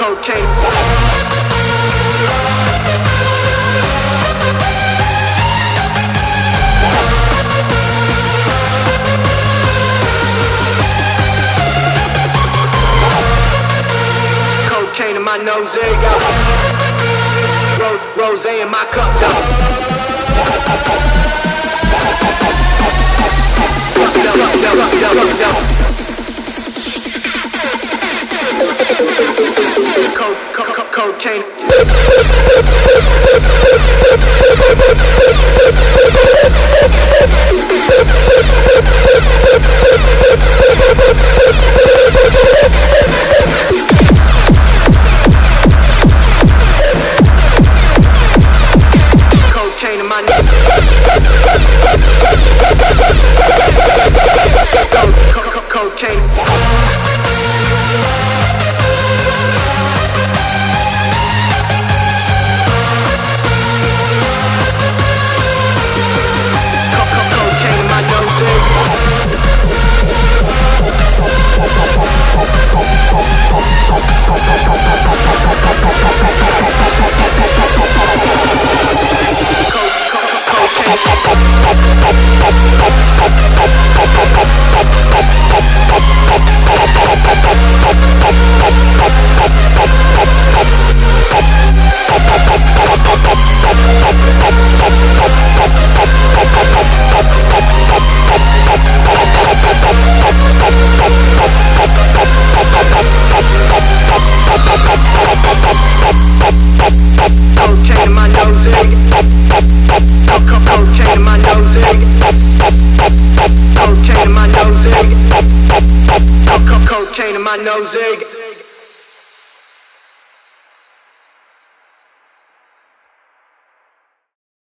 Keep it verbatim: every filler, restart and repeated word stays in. cocaine. Cocaine in my nose, there you go. Rose in my cup, though. Co co co cocaine. Cocaine in my neck. Cocaine. Cocaine in my nose, egg.